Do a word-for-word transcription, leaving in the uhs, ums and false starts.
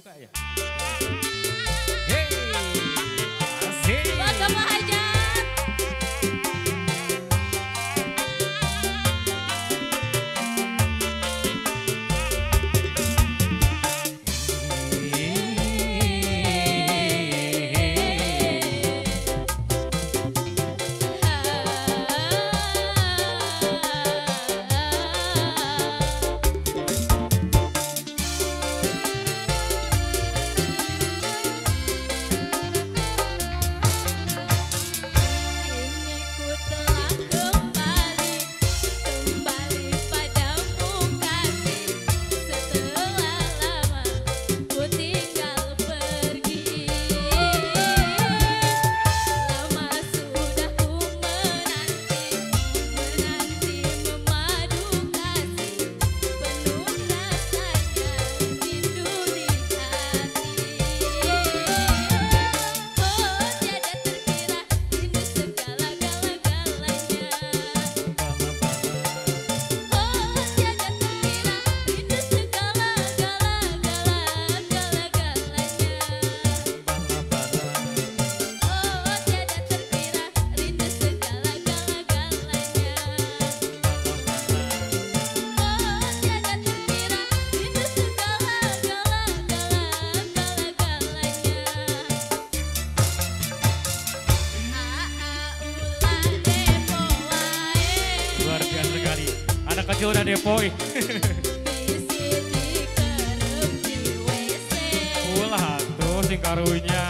dibuka ya. Hey, asik. Buat kamu hajat. Jora Depoi. Ulah tuh singkarunya.